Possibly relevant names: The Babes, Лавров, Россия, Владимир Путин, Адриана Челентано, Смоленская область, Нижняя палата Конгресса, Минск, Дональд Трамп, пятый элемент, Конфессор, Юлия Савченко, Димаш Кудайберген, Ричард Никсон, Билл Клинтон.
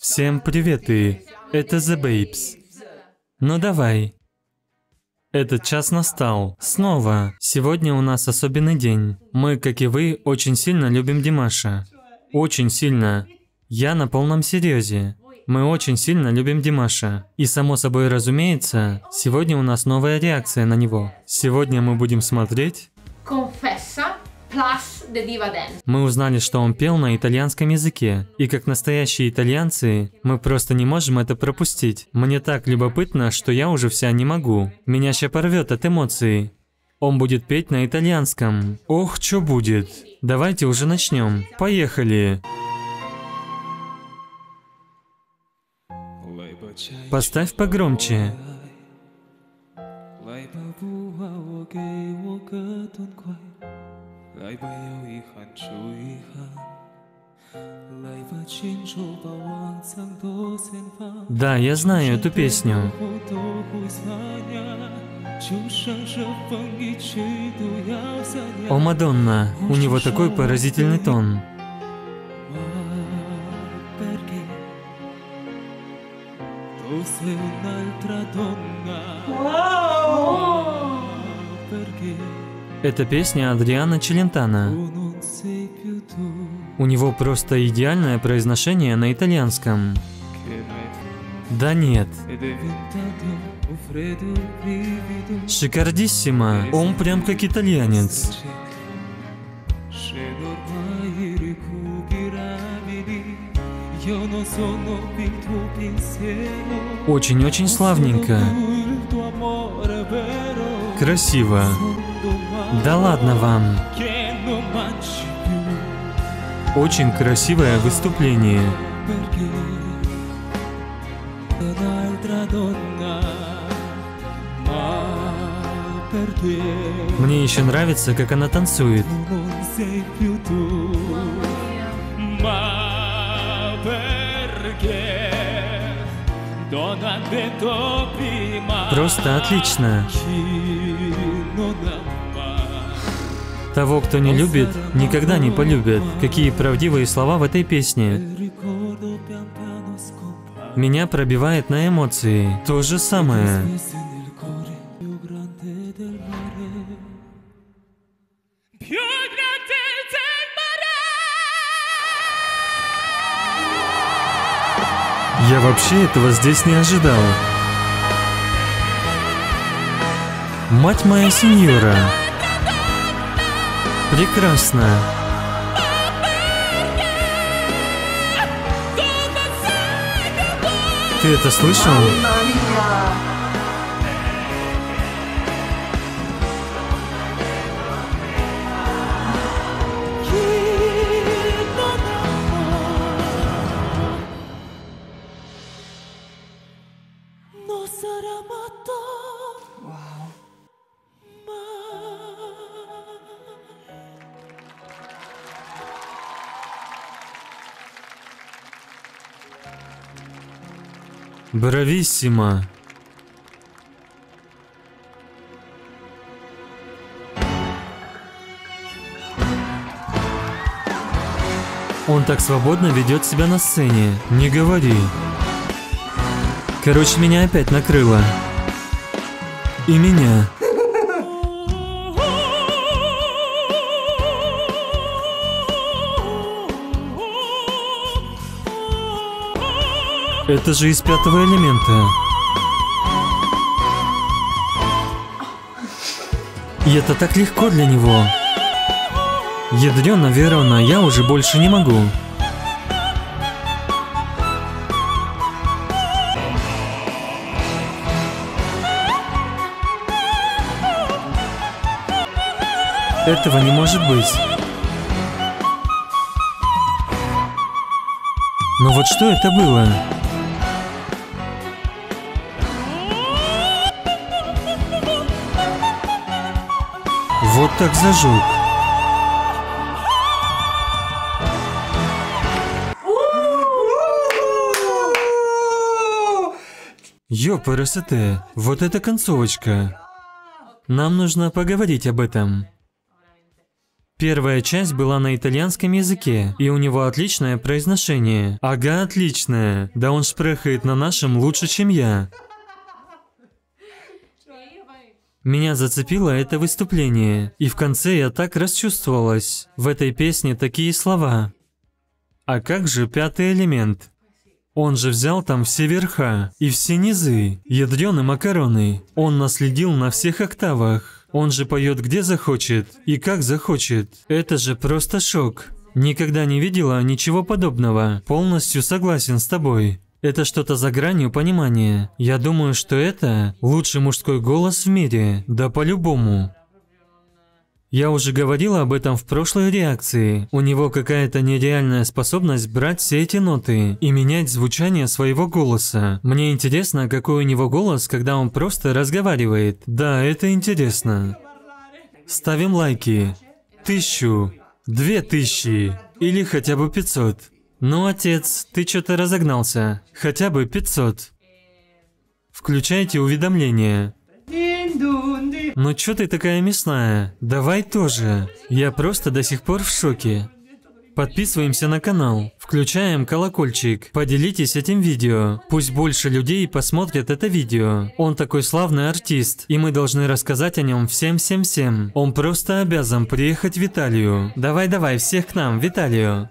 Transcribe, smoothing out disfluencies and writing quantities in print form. Всем привет, и это The Babes. Ну давай. Этот час настал. Снова. Сегодня у нас особенный день. Мы, как и вы, очень сильно любим Димаша. Очень сильно. Я на полном серьезе. Мы очень сильно любим Димаша. И само собой разумеется, сегодня у нас новая реакция на него. Сегодня мы будем смотреть... Конфессор. Мы узнали, что он пел на итальянском языке. И как настоящие итальянцы, мы просто не можем это пропустить. Мне так любопытно, что я уже вся не могу. Меня ща порвет от эмоций. Он будет петь на итальянском. Ох, чё будет. Давайте уже начнем. Поехали. Поставь погромче. Да, я знаю эту песню. О, Мадонна, у него такой поразительный тон. Это песня Адриана Челентано. У него просто идеальное произношение на итальянском. Да нет. Шикардиссимо. Он прям как итальянец. Очень-очень славненько. Красиво. Да ладно вам. Очень красивое выступление. Мне еще нравится, как она танцует. Просто отлично. Того, кто не любит, никогда не полюбит. Какие правдивые слова в этой песне. Меня пробивает на эмоции. То же самое. Я вообще этого здесь не ожидал. Мать моя сеньора. Прекрасно. Ты это слышал? Брависсимо. Он так свободно ведет себя на сцене. Не говори. Короче, меня опять накрыло. И меня. Это же из пятого элемента. И это так легко для него. Ядрёна Верона, я уже больше не могу. Этого не может быть. Но вот что это было? Вот так зажег. Ёпарасоте, вот это концовочка. Нам нужно поговорить об этом. Первая часть была на итальянском языке, и у него отличное произношение. Ага, отличное. Да он шпрехает на нашем лучше, чем я. Меня зацепило это выступление, и в конце я так расчувствовалась. В этой песне такие слова. А как же пятый элемент? Он же взял там все верха и все низы, ядрёны макароны. Он наследил на всех октавах. Он же поет где захочет и как захочет. Это же просто шок. Никогда не видела ничего подобного. Полностью согласен с тобой. Это что-то за гранью понимания. Я думаю, что это лучший мужской голос в мире. Да по-любому. Я уже говорила об этом в прошлой реакции. У него какая-то нереальная способность брать все эти ноты и менять звучание своего голоса. Мне интересно, какой у него голос, когда он просто разговаривает. Да, это интересно. Ставим лайки. 1000, 2000 или хотя бы 500. Ну, отец, ты что-то разогнался. Хотя бы 500. Включайте уведомления. Ну чё ты такая мясная? Давай тоже. Я просто до сих пор в шоке. Подписываемся на канал, включаем колокольчик, поделитесь этим видео. Пусть больше людей посмотрят это видео. Он такой славный артист, и мы должны рассказать о нем всем-всем-всем. Он просто обязан приехать в Италию. Давай-давай, всех к нам, в Италию.